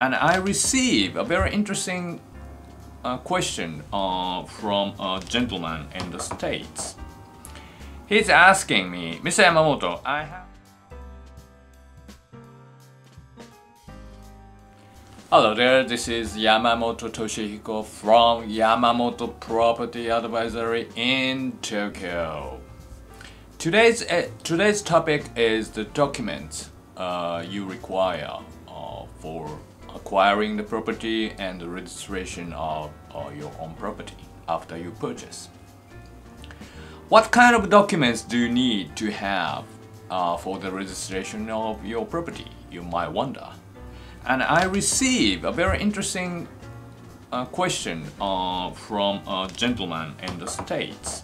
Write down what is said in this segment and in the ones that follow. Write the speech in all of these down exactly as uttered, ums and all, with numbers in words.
And I received a very interesting uh, question uh, from a gentleman in the States. He's asking me, Mister Yamamoto, I have... Hello there, this is Yamamoto Toshihiko from Yamamoto Property Advisory in Tokyo. Today's, uh, today's topic is the documents uh, you require uh, for acquiring the property and the registration of uh, your own property after you purchase. What kind of documents do you need to have uh, for the registration of your property, you might wonder. And I received a very interesting uh, question uh, from a gentleman in the States.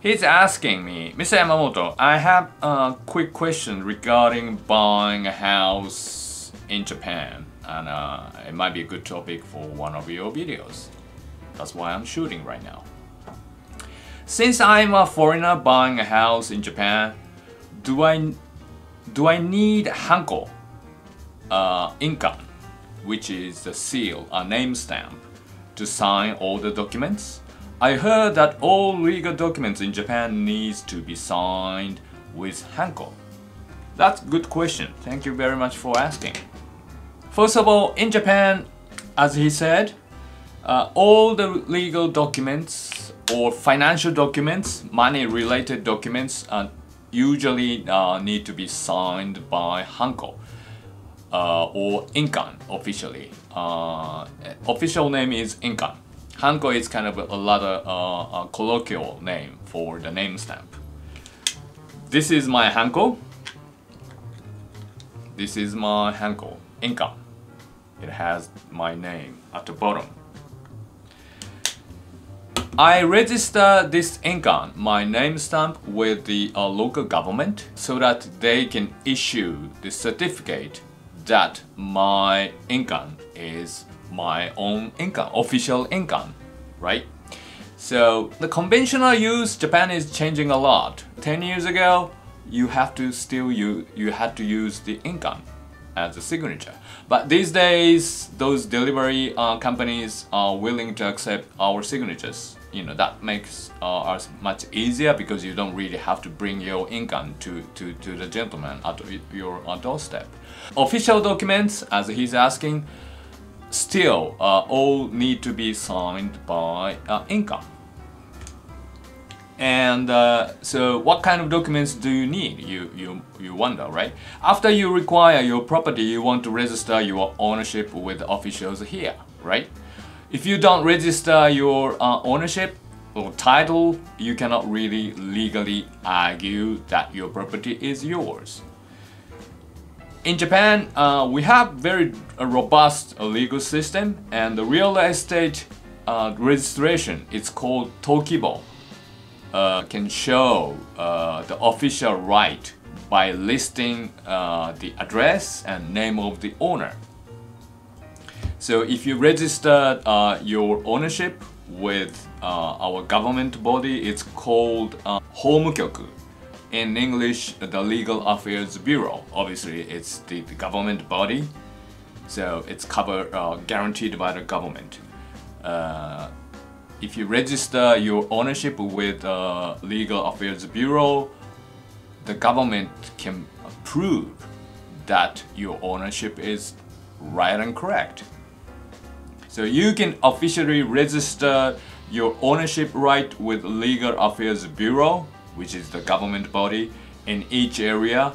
He's asking me, Mister Yamamoto, I have a quick question regarding buying a house in Japan, and uh, it might be a good topic for one of your videos. That's why I'm shooting right now. Since I'm a foreigner buying a house in Japan, do I, do I need hanko? Uh, inkan, which is a seal, a name stamp, to sign all the documents. I heard that all legal documents in Japan needs to be signed with hanko. That's a good question. Thank you very much for asking. First of all, in Japan, as he said, uh, all the legal documents or financial documents, money-related documents, uh, usually uh, need to be signed by hanko. Uh, or inkan officially. Uh, official name is inkan. Hanko is kind of a lot of uh, a colloquial name for the name stamp. This is my hanko. This is my hanko, inkan. It has my name at the bottom. I register this inkan, my name stamp, with the uh, local government so that they can issue the certificate that my inkan is my own inkan, official inkan, right? So the conventional use, Japan is changing a lot. ten years ago, you have to still use, you had to use the inkan as a signature. But these days, those delivery uh, companies are willing to accept our signatures. You know, that makes uh, us much easier because you don't really have to bring your inkan to, to, to the gentleman at your doorstep. Official documents, as he's asking, still uh, all need to be signed by uh, inkan. And uh, so what kind of documents do you need? You, you, you wonder, right? After you require your property, you want to register your ownership with the officials here, right? If you don't register your uh, ownership or title, you cannot really legally argue that your property is yours. In Japan, uh, we have very uh, robust uh, legal system, and the real estate uh, registration, it's called Tokibo, uh, can show uh, the official right by listing uh, the address and name of the owner. So if you register uh, your ownership with uh, our government body, it's called uh, Homukyoku. In English, the Legal Affairs Bureau. Obviously, it's the, the government body, so it's covered, uh, guaranteed by the government. Uh, if you register your ownership with uh, Legal Affairs Bureau, the government can prove that your ownership is right and correct. So you can officially register your ownership right with Legal Affairs Bureau, which is the government body, in each area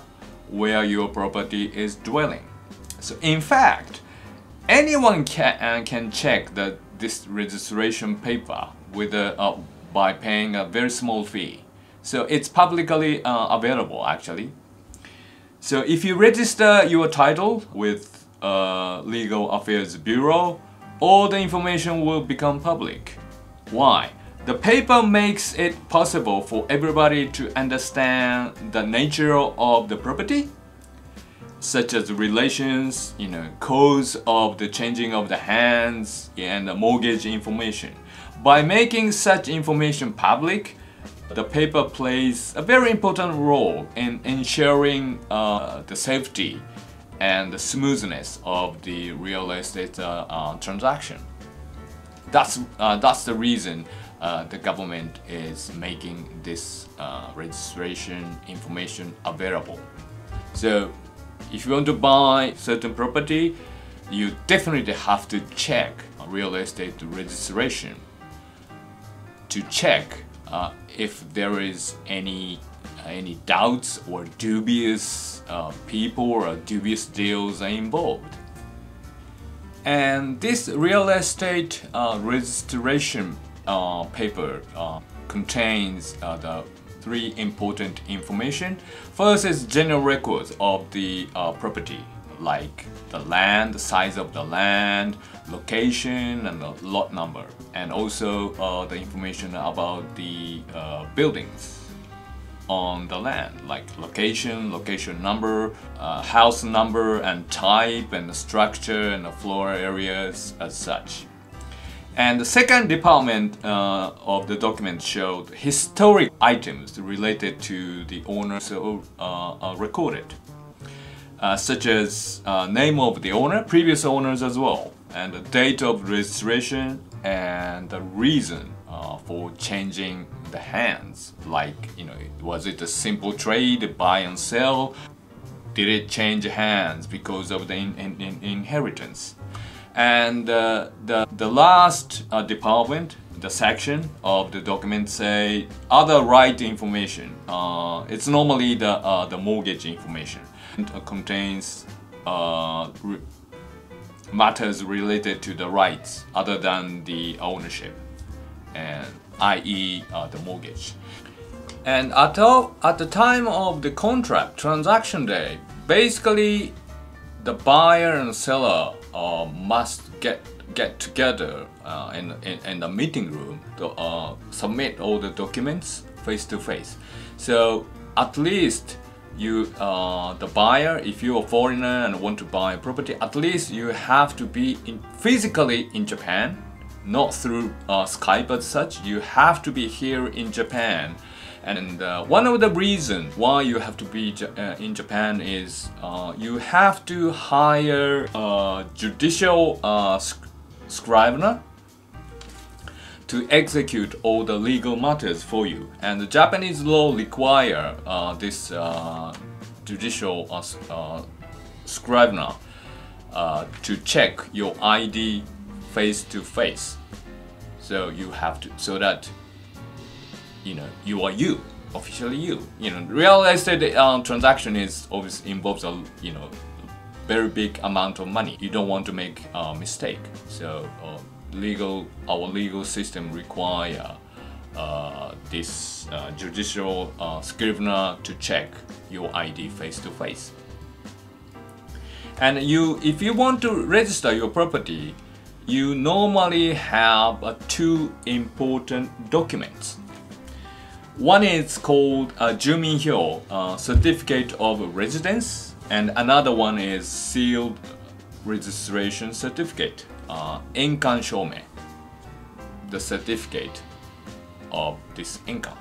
where your property is dwelling. So in fact, anyone can, uh, can check the, this registration paper with a, uh, by paying a very small fee. So it's publicly uh, available actually. So if you register your title with uh, Legal Affairs Bureau, all the information will become public. Why? The paper makes it possible for everybody to understand the nature of the property, such as relations, you know, cause of the changing of the hands, and the mortgage information. By making such information public, the paper plays a very important role in ensuring uh, the safety and the smoothness of the real estate uh, uh, transaction. That's, uh, that's the reason uh, the government is making this uh, registration information available. So if you want to buy certain property, you definitely have to check real estate registration to check uh, if there is any any doubts or dubious uh, people or dubious deals are involved. And this real estate uh, registration uh, paper uh, contains uh, the three important information. First is general records of the uh, property, like the land, the size of the land, location, and the lot number, and also uh, the information about the uh, buildings on the land, like location, location number, uh, house number and type, and the structure and the floor areas as such. And the second department uh, of the document showed historic items related to the owner so uh, are recorded, uh, such as uh, name of the owner, previous owners as well, and the date of registration and the reason uh, for changing the hands, like, you know, was it a simple trade, buy and sell? Did it change hands because of the in, in, in inheritance? And uh, the, the last uh, department, the section of the document say other right information. Uh, it's normally the, uh, the mortgage information. It uh, contains uh, re matters related to the rights other than the ownership, and that is uh, the mortgage. And at, all, at the time of the contract transaction day, basically the buyer and seller uh, must get get together uh, in, in, in the meeting room to uh, submit all the documents face to face. So at least you, uh, the buyer, if you're a foreigner and want to buy a property, at least you have to be in, physically in Japan, not through uh, Skype as such. You have to be here in Japan. And uh, one of the reasons why you have to be uh, in Japan is uh, you have to hire a judicial uh, sc scrivener to execute all the legal matters for you. And the Japanese law require uh, this uh, judicial uh, uh, scrivener uh, to check your I D face to face. So you have to, so that, you know, you are you, officially you. You know, real estate um, transaction is obviously involves a, you know, very big amount of money. You don't want to make a mistake. So uh, legal, our legal system require uh, this uh, judicial uh, scrivener to check your I D face to face. And you, if you want to register your property, you normally have uh, two important documents. One is called a uh, Juminhyo, uh, certificate of residence, and another one is sealed registration certificate, uh, Inkan Shoumei, the certificate of this inkan.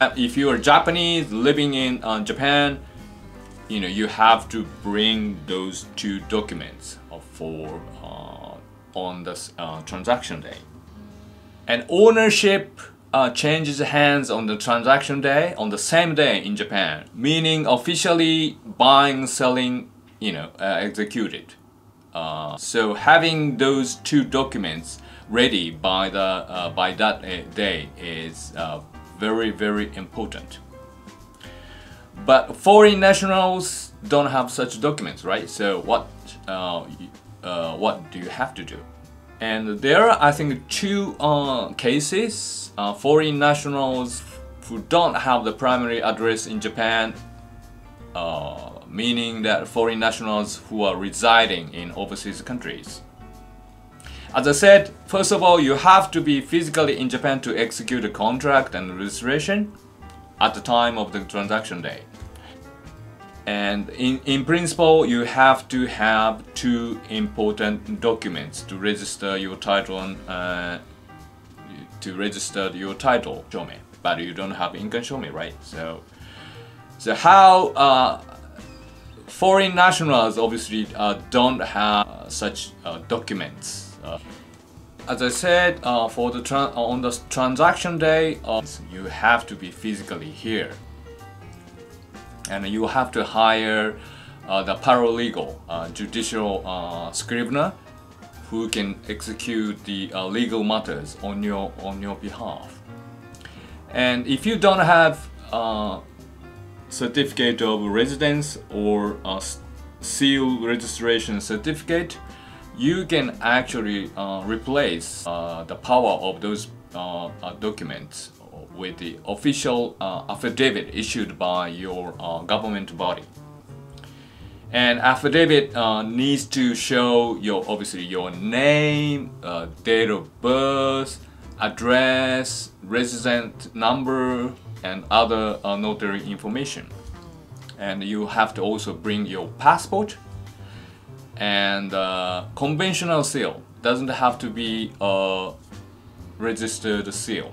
Uh, if you are Japanese living in uh, Japan, you know, you have to bring those two documents for uh, on the uh, transaction day. And ownership uh, changes hands on the transaction day, on the same day in Japan, meaning officially buying, selling, you know, uh, executed. Uh, so having those two documents ready by the uh, by that day is uh, very, very important. But foreign nationals don't have such documents, right? So what uh, uh, what do you have to do? And there are, I think, two uh, cases, uh, foreign nationals who don't have the primary address in Japan, uh, meaning that foreign nationals who are residing in overseas countries. As I said, first of all, you have to be physically in Japan to execute a contract and registration at the time of the transaction day. And in, in principle, you have to have two important documents to register your title on, uh, to register your title, Shoumei. But you don't have Inkan Shoumei, right? So, so how uh, Foreign nationals obviously uh, don't have uh, such uh, documents. Uh, as I said, uh, for the tran on the transaction day, uh, you have to be physically here, and you have to hire uh, the paralegal, uh, judicial uh, scrivener, who can execute the uh, legal matters on your on your behalf. And if you don't have uh, certificate of residence or a seal registration certificate, you can actually uh, replace uh, the power of those uh, uh, documents with the official uh, affidavit issued by your uh, government body. And affidavit uh, needs to show your obviously your name, uh, date of birth, address, resident number, and other uh, notary information. And you have to also bring your passport and uh, conventional seal. Doesn't have to be a registered seal.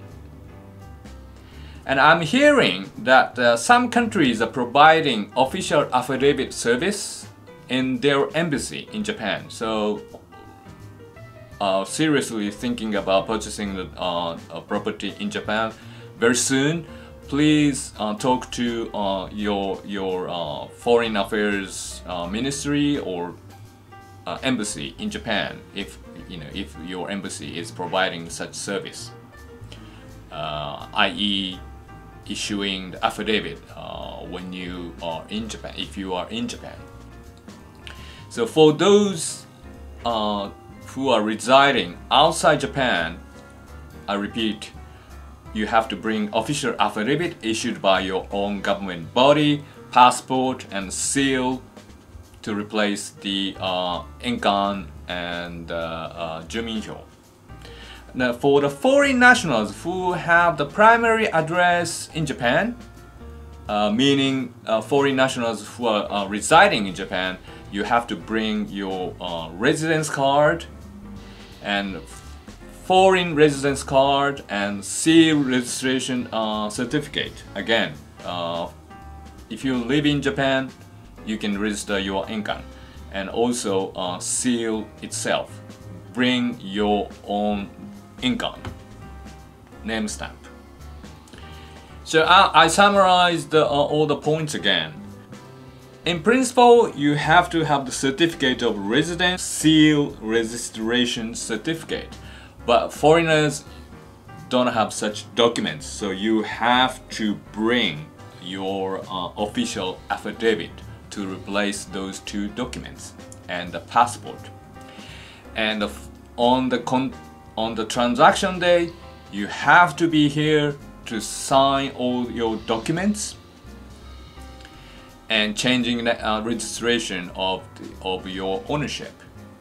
And I'm hearing that uh, some countries are providing official affidavit service in their embassy in Japan. So uh, seriously thinking about purchasing the, uh, a property in Japan very soon, please uh, talk to uh, your, your uh, foreign affairs uh, ministry or uh, embassy in Japan if, you know, if your embassy is providing such service, uh, i e issuing the affidavit uh, when you are in Japan, if you are in Japan. So for those uh, who are residing outside Japan, I repeat, you have to bring official affidavit issued by your own government body, passport and seal to replace the uh, inkan and uh, uh, Juminhyo. Now, for the foreign nationals who have the primary address in Japan, uh, meaning uh, foreign nationals who are uh, residing in Japan, you have to bring your uh, residence card and foreign residence card and seal registration uh, certificate. Again, uh, if you live in Japan, you can register your inkan and also uh, seal itself. Bring your own inkan name stamp. So I, I summarized the, uh, all the points again. In principle, you have to have the certificate of residence, seal registration certificate, but foreigners don't have such documents, so you have to bring your uh, official affidavit to replace those two documents and the passport. And the on the con On the transaction day, you have to be here to sign all your documents and changing the uh, registration of, the, of your ownership.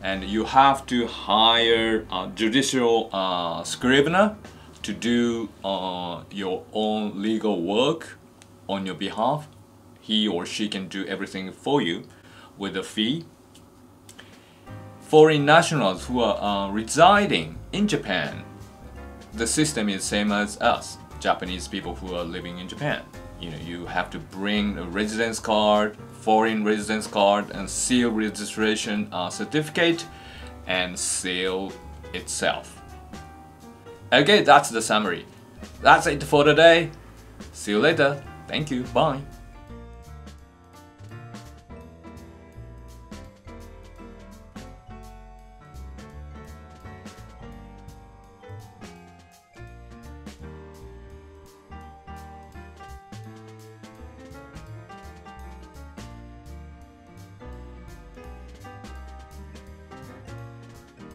And you have to hire a judicial uh, scrivener to do uh, your own legal work on your behalf. He or she can do everything for you with a fee. Foreign nationals who are uh, residing in Japan, the system is same as us, Japanese people who are living in Japan. You know, you have to bring a residence card, foreign residence card, and seal registration uh, certificate, and seal itself. Okay, that's the summary. That's it for today. See you later. Thank you. Bye.